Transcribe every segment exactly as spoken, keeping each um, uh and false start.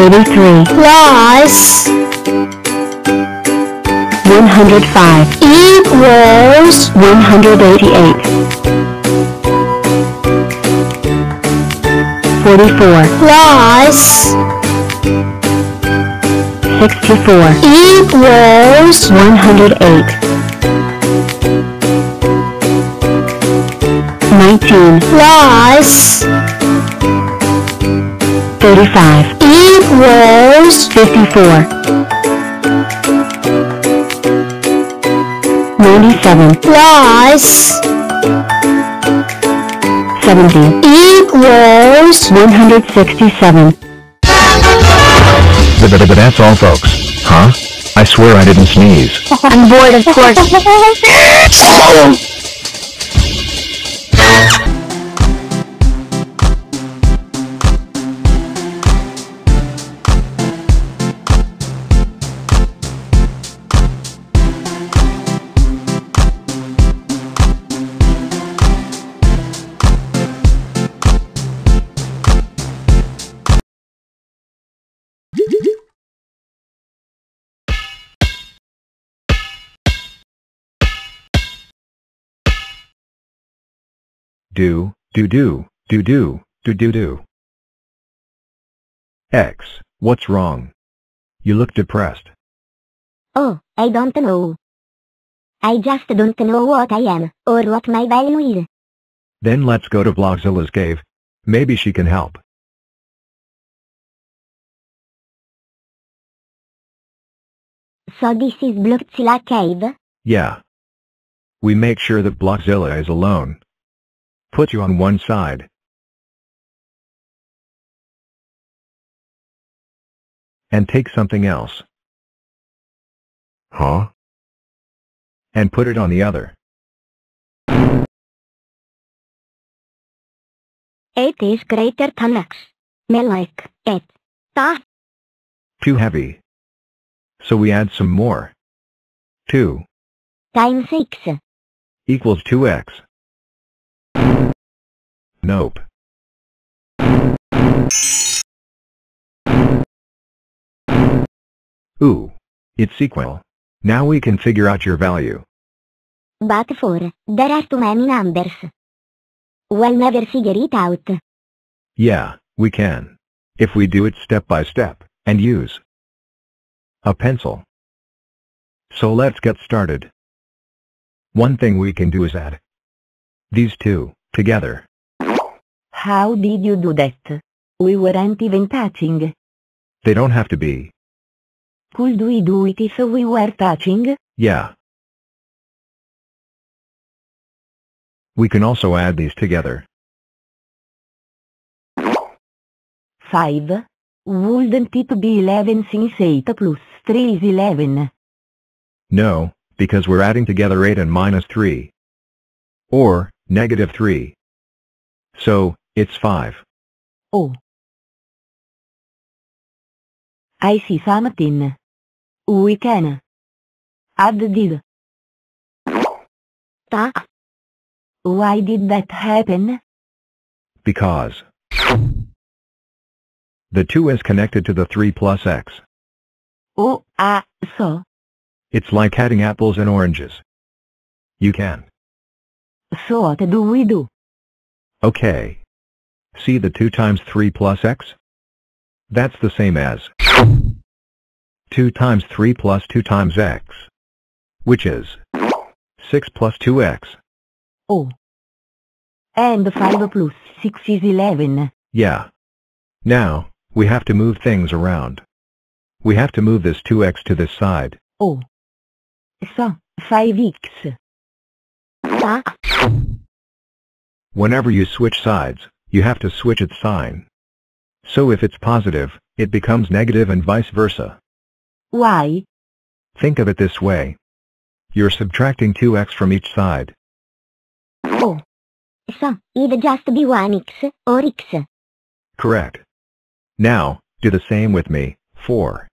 eighty-three plus one hundred five equals one hundred eighty-eight. forty-four plus sixty-four equals one hundred eight. nineteen plus thirty-five equals fifty-four. ninety-seven plus seventy equals one hundred sixty-seven. But, but, but that's all, folks. Huh? I swear I didn't sneeze. I'm bored, of course. Swallow. Do, do, do, do, do, do, do, do. X, what's wrong? You look depressed. Oh, I don't know. I just don't know what I am, or what my value is. Then let's go to Bloxilla's cave. Maybe she can help. So this is Bloxilla cave? Yeah. We make sure that Bloxilla is alone. Put you on one side. And take something else. Huh? And put it on the other. It is greater than X. Me like it. Ta. Too heavy. So we add some more. two. Times six. Equals two X. Nope. Ooh. It's equal. Now we can figure out your value. But for, there are too many numbers. We'll never figure it out. Yeah, we can. If we do it step by step, and use a pencil. So let's get started. One thing we can do is add these two together. How did you do that? We weren't even touching. They don't have to be. Could we do it if we were touching? Yeah. We can also add these together. five. Wouldn't it be eleven since eight plus three is eleven? No, because we're adding together eight and minus three. Or, negative three. So, it's five. Oh. I see something. We can add this. Ta. Why did that happen? Because the two is connected to the three plus X. Oh, ah, uh, so. It's like adding apples and oranges. You can. So what do we do? Okay. See the two times three plus X? That's the same as two times three plus two times X, which is six plus two X. Oh. And five plus six is eleven. Yeah. Now, we have to move things around. We have to move this two X to this side. Oh. So, five X. Ah. Whenever you switch sides, you have to switch its sign. So if it's positive, it becomes negative and vice versa. Why? Think of it this way. You're subtracting two X from each side. Oh. So, it'd just be one X, or X. Correct. Now, do the same with me, four.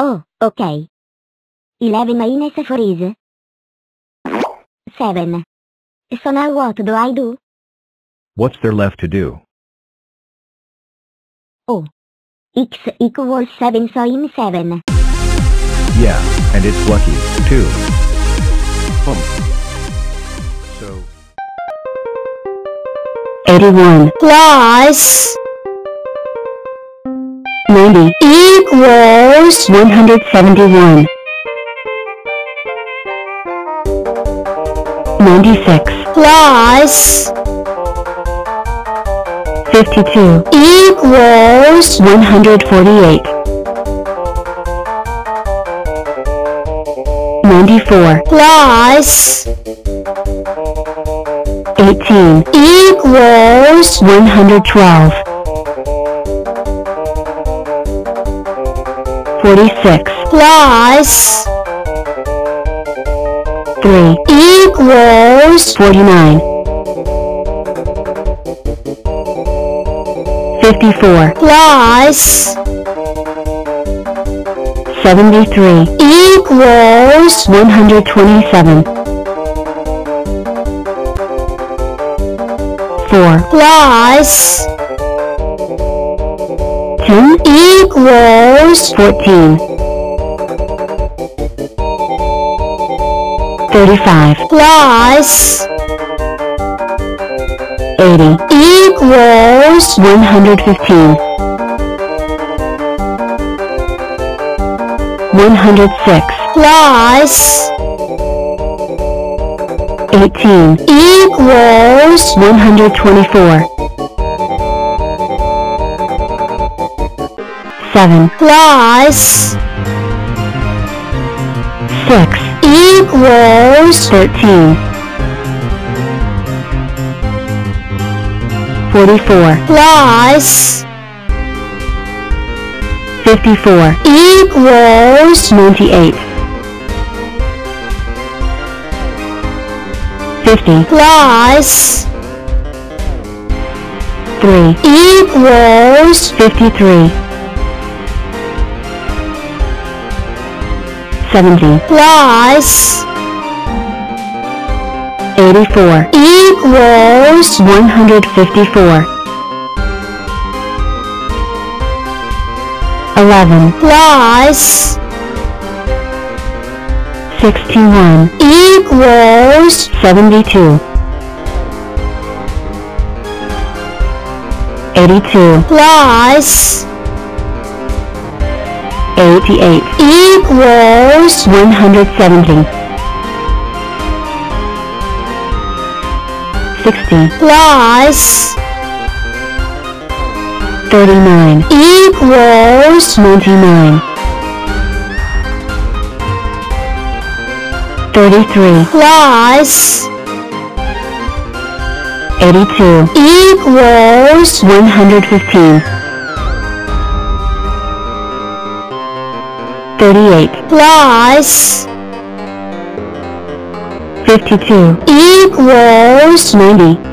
Oh, okay. eleven minus four is seven. So now what do I do? What's there left to do? Oh. X equals seven, so I'm seven. Yeah, and it's lucky, too. Boom. So... eighty-one plus... ninety equals... one hundred seventy-one. ninety-six plus... fifty-two equals one hundred forty-eight. ninety-four plus eighteen equals one hundred twelve. forty-six plus three equals forty-nine. fifty-four plus seventy-three equals one hundred twenty-seven. four plus ten equals fourteen. thirty-five plus eighty equals one hundred fifteen. one hundred six plus eighteen equals one hundred twenty-four. seven plus six equals thirteen. forty-four plus fifty-four equals ninety-eight. fifty plus three equals fifty-three. seventy plus eighty-four equals one hundred fifty-four. eleven plus sixty-one equals seventy-two. eighty-two plus eighty-eight equals one hundred seventy. sixty plus thirty-nine equals ninety-nine. thirty-three plus eighty-two equals one hundred fifteen. thirty-eight plus fifty-two equals ninety.